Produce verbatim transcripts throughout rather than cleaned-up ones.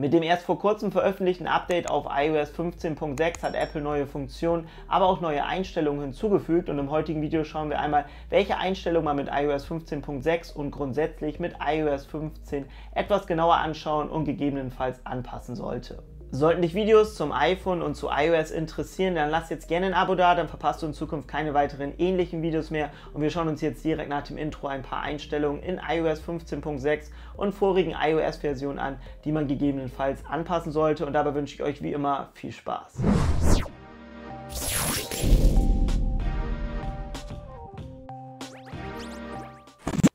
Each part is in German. Mit dem erst vor kurzem veröffentlichten Update auf iOS fünfzehn Punkt sechs hat Apple neue Funktionen, aber auch neue Einstellungen hinzugefügt, und im heutigen Video schauen wir einmal, welche Einstellungen man mit iOS fünfzehn Punkt sechs und grundsätzlich mit iOS fünfzehn etwas genauer anschauen und gegebenenfalls anpassen sollte. Sollten dich Videos zum iPhone und zu iOS interessieren, dann lass jetzt gerne ein Abo da, dann verpasst du in Zukunft keine weiteren ähnlichen Videos mehr, und wir schauen uns jetzt direkt nach dem Intro ein paar Einstellungen in iOS fünfzehn Punkt sechs und vorigen iOS-Versionen an, die man gegebenenfalls anpassen sollte, und dabei wünsche ich euch wie immer viel Spaß.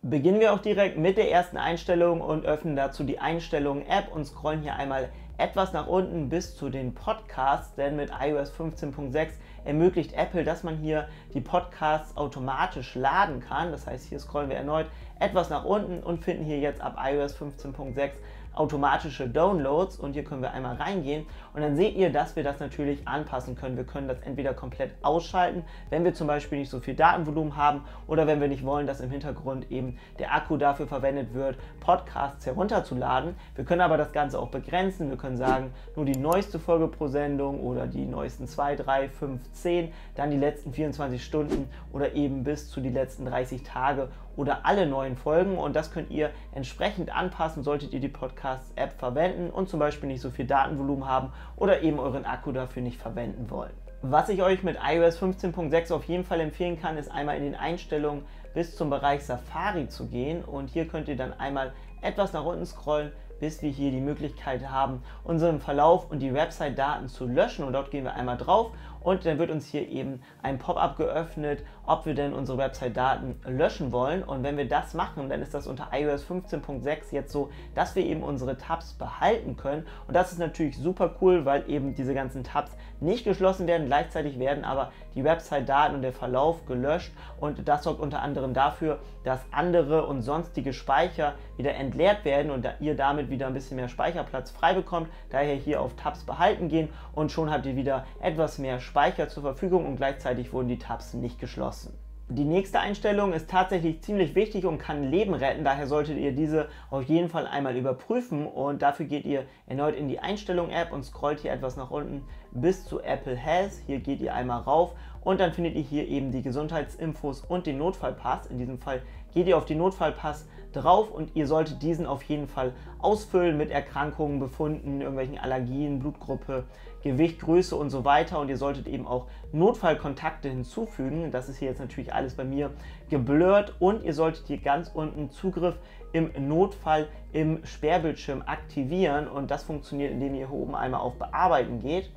Beginnen wir auch direkt mit der ersten Einstellung und öffnen dazu die Einstellungen-App und scrollen hier einmal etwas nach unten bis zu den Podcasts, denn mit iOS fünfzehn Punkt sechs ermöglicht Apple, dass man hier die Podcasts automatisch laden kann. Das heißt, hier scrollen wir erneut etwas nach unten und finden hier jetzt ab iOS fünfzehn Punkt sechs automatische Downloads, und hier können wir einmal reingehen und dann seht ihr, dass wir das natürlich anpassen können. Wir können das entweder komplett ausschalten, wenn wir zum Beispiel nicht so viel Datenvolumen haben oder wenn wir nicht wollen, dass im Hintergrund eben der Akku dafür verwendet wird, Podcasts herunterzuladen. Wir können aber das Ganze auch begrenzen. Wir können sagen, nur die neueste Folge pro Sendung oder die neuesten zwei, drei, fünf, zehn, dann die letzten vierundzwanzig Stunden oder eben bis zu die letzten dreißig Tage oder alle neuen Folgen, und das könnt ihr entsprechend anpassen, solltet ihr die Podcast-App verwenden und zum Beispiel nicht so viel Datenvolumen haben oder eben euren Akku dafür nicht verwenden wollen. Was ich euch mit iOS fünfzehn Punkt sechs auf jeden Fall empfehlen kann, ist einmal in den Einstellungen bis zum Bereich Safari zu gehen, und hier könnt ihr dann einmal etwas nach unten scrollen, bis wir hier die Möglichkeit haben, unseren Verlauf und die Website-Daten zu löschen, und dort gehen wir einmal drauf und dann wird uns hier eben ein Pop-up geöffnet, ob wir denn unsere Website-Daten löschen wollen, und wenn wir das machen, dann ist das unter iOS fünfzehn Punkt sechs jetzt so, dass wir eben unsere Tabs behalten können, und das ist natürlich super cool, weil eben diese ganzen Tabs nicht geschlossen werden, gleichzeitig werden aber die Website-Daten und der Verlauf gelöscht, und das sorgt unter anderem dafür, dass andere und sonstige Speicher wieder entleert werden und da ihr damit wieder ein bisschen mehr Speicherplatz frei bekommt, daher hier auf Tabs behalten gehen und schon habt ihr wieder etwas mehr Speicher zur Verfügung und gleichzeitig wurden die Tabs nicht geschlossen. Die nächste Einstellung ist tatsächlich ziemlich wichtig und kann Leben retten, daher solltet ihr diese auf jeden Fall einmal überprüfen, und dafür geht ihr erneut in die Einstellungen-App und scrollt hier etwas nach unten bis zu Apple Health, hier geht ihr einmal rauf und dann findet ihr hier eben die Gesundheitsinfos und den Notfallpass. In diesem Fall geht ihr auf den Notfallpass drauf und ihr solltet diesen auf jeden Fall ausfüllen mit Erkrankungen, Befunden, irgendwelchen Allergien, Blutgruppe, Gewicht, Größe und so weiter, und ihr solltet eben auch Notfallkontakte hinzufügen. Das ist hier jetzt natürlich alles bei mir geblurrt, und ihr solltet hier ganz unten Zugriff im Notfall im Sperrbildschirm aktivieren, und das funktioniert, indem ihr hier oben einmal auf Bearbeiten geht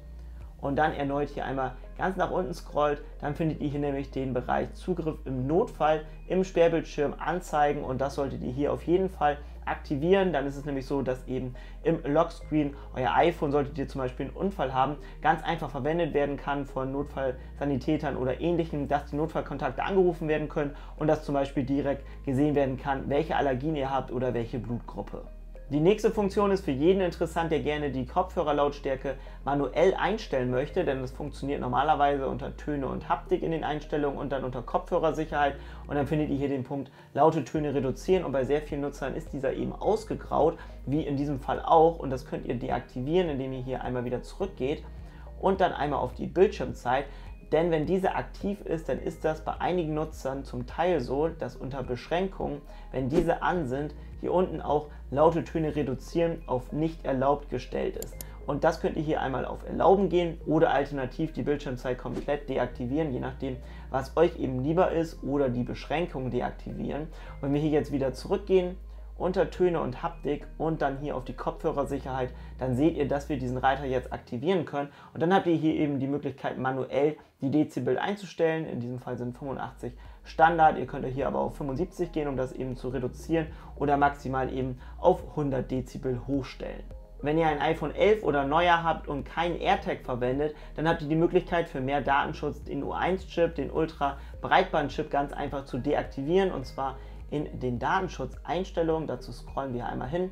und dann erneut hier einmal ganz nach unten scrollt, dann findet ihr hier nämlich den Bereich Zugriff im Notfall im Sperrbildschirm anzeigen, und das solltet ihr hier auf jeden Fall aktivieren. Dann ist es nämlich so, dass eben im Lockscreen euer iPhone, solltet ihr zum Beispiel einen Unfall haben, ganz einfach verwendet werden kann von Notfallsanitätern oder Ähnlichem, dass die Notfallkontakte angerufen werden können und dass zum Beispiel direkt gesehen werden kann, welche Allergien ihr habt oder welche Blutgruppe. Die nächste Funktion ist für jeden interessant, der gerne die Kopfhörerlautstärke manuell einstellen möchte, denn das funktioniert normalerweise unter Töne und Haptik in den Einstellungen und dann unter Kopfhörersicherheit, und dann findet ihr hier den Punkt laute Töne reduzieren, und bei sehr vielen Nutzern ist dieser eben ausgegraut, wie in diesem Fall auch, und das könnt ihr deaktivieren, indem ihr hier einmal wieder zurückgeht und dann einmal auf die Bildschirmzeit. Denn wenn diese aktiv ist, dann ist das bei einigen Nutzern zum Teil so, dass unter Beschränkungen, wenn diese an sind, hier unten auch laute Töne reduzieren auf nicht erlaubt gestellt ist. Und das könnt ihr hier einmal auf Erlauben gehen oder alternativ die Bildschirmzeit komplett deaktivieren, je nachdem, was euch eben lieber ist, oder die Beschränkung deaktivieren. Und wenn wir hier jetzt wieder zurückgehen, unter Töne und Haptik und dann hier auf die Kopfhörersicherheit, dann seht ihr, dass wir diesen Reiter jetzt aktivieren können, und dann habt ihr hier eben die Möglichkeit, manuell die Dezibel einzustellen. In diesem Fall sind fünfundachtzig Standard, ihr könnt hier aber auf fünfundsiebzig gehen, um das eben zu reduzieren, oder maximal eben auf hundert Dezibel hochstellen. Wenn ihr ein iPhone elf oder neuer habt und keinen AirTag verwendet, dann habt ihr die Möglichkeit, für mehr Datenschutz den U eins Chip, den Ultra-Breitband-Chip ganz einfach zu deaktivieren, und zwar in den Datenschutzeinstellungen. Dazu scrollen wir einmal hin,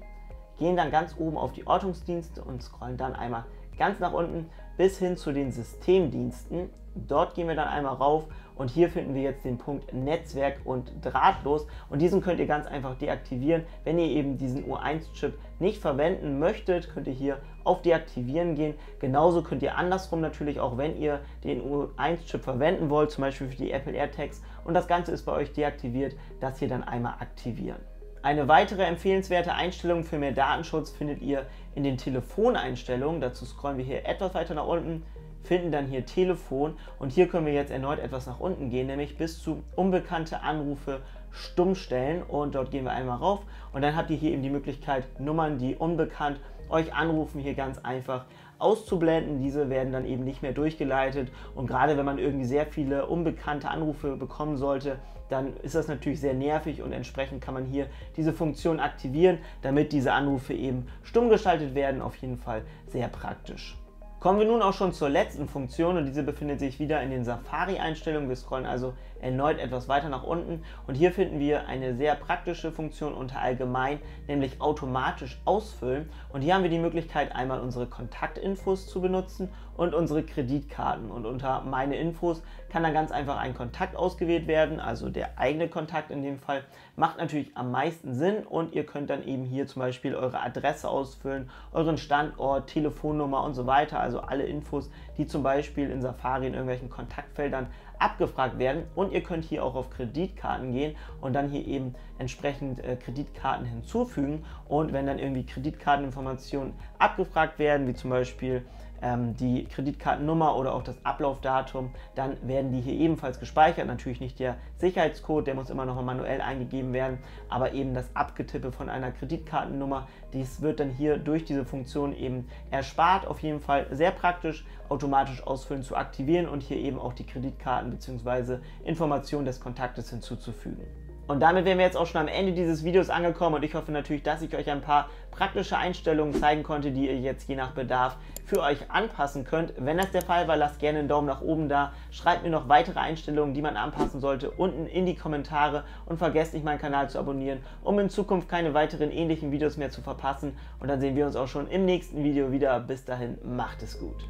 gehen dann ganz oben auf die Ortungsdienste und scrollen dann einmal ganz nach unten bis hin zu den Systemdiensten. Dort gehen wir dann einmal rauf und hier finden wir jetzt den Punkt Netzwerk und drahtlos und diesen könnt ihr ganz einfach deaktivieren. Wenn ihr eben diesen U eins Chip nicht verwenden möchtet, könnt ihr hier auf Deaktivieren gehen. Genauso könnt ihr andersrum natürlich auch, wenn ihr den U eins Chip verwenden wollt, zum Beispiel für die Apple AirTags und das Ganze ist bei euch deaktiviert, das hier dann einmal aktivieren. Eine weitere empfehlenswerte Einstellung für mehr Datenschutz findet ihr in den Telefoneinstellungen. Dazu scrollen wir hier etwas weiter nach unten, finden dann hier Telefon und hier können wir jetzt erneut etwas nach unten gehen, nämlich bis zu unbekannte Anrufe stumm stellen und dort gehen wir einmal rauf und dann habt ihr hier eben die Möglichkeit, Nummern, die unbekannt euch anrufen, hier ganz einfach auszublenden. Diese werden dann eben nicht mehr durchgeleitet und gerade wenn man irgendwie sehr viele unbekannte Anrufe bekommen sollte, dann ist das natürlich sehr nervig und entsprechend kann man hier diese Funktion aktivieren, damit diese Anrufe eben stumm geschaltet werden. Auf jeden Fall sehr praktisch. Kommen wir nun auch schon zur letzten Funktion und diese befindet sich wieder in den Safari-Einstellungen. Wir scrollen also erneut etwas weiter nach unten und hier finden wir eine sehr praktische Funktion unter Allgemein, nämlich automatisch ausfüllen. Und hier haben wir die Möglichkeit, einmal unsere Kontaktinfos zu benutzen und unsere Kreditkarten. Und unter Meine Infos kann dann ganz einfach ein Kontakt ausgewählt werden, also der eigene Kontakt in dem Fall. Macht natürlich am meisten Sinn und ihr könnt dann eben hier zum Beispiel eure Adresse ausfüllen, euren Standort, Telefonnummer und so weiter. Also alle Infos, die zum Beispiel in Safari in irgendwelchen Kontaktfeldern abgefragt werden. Und ihr könnt hier auch auf Kreditkarten gehen und dann hier eben entsprechend äh, Kreditkarten hinzufügen. Und wenn dann irgendwie Kreditkarteninformationen abgefragt werden, wie zum Beispiel ähm, die Kreditkartennummer oder auch das Ablaufdatum, dann werden die hier ebenfalls gespeichert. Natürlich nicht der Sicherheitscode, der muss immer noch mal manuell eingegeben werden, aber eben das Abgetippe von einer Kreditkartennummer, dies wird dann hier durch diese Funktion eben erspart. Auf jeden Fall sehr praktisch, automatisch ausfüllen zu aktivieren und hier eben auch die Kreditkarten bzw. Informationen des Kontaktes hinzuzufügen. Und damit wären wir jetzt auch schon am Ende dieses Videos angekommen und ich hoffe natürlich, dass ich euch ein paar praktische Einstellungen zeigen konnte, die ihr jetzt je nach Bedarf für euch anpassen könnt. Wenn das der Fall war, lasst gerne einen Daumen nach oben da, schreibt mir noch weitere Einstellungen, die man anpassen sollte, unten in die Kommentare und vergesst nicht, meinen Kanal zu abonnieren, um in Zukunft keine weiteren ähnlichen Videos mehr zu verpassen. Und dann sehen wir uns auch schon im nächsten Video wieder. Bis dahin, macht es gut!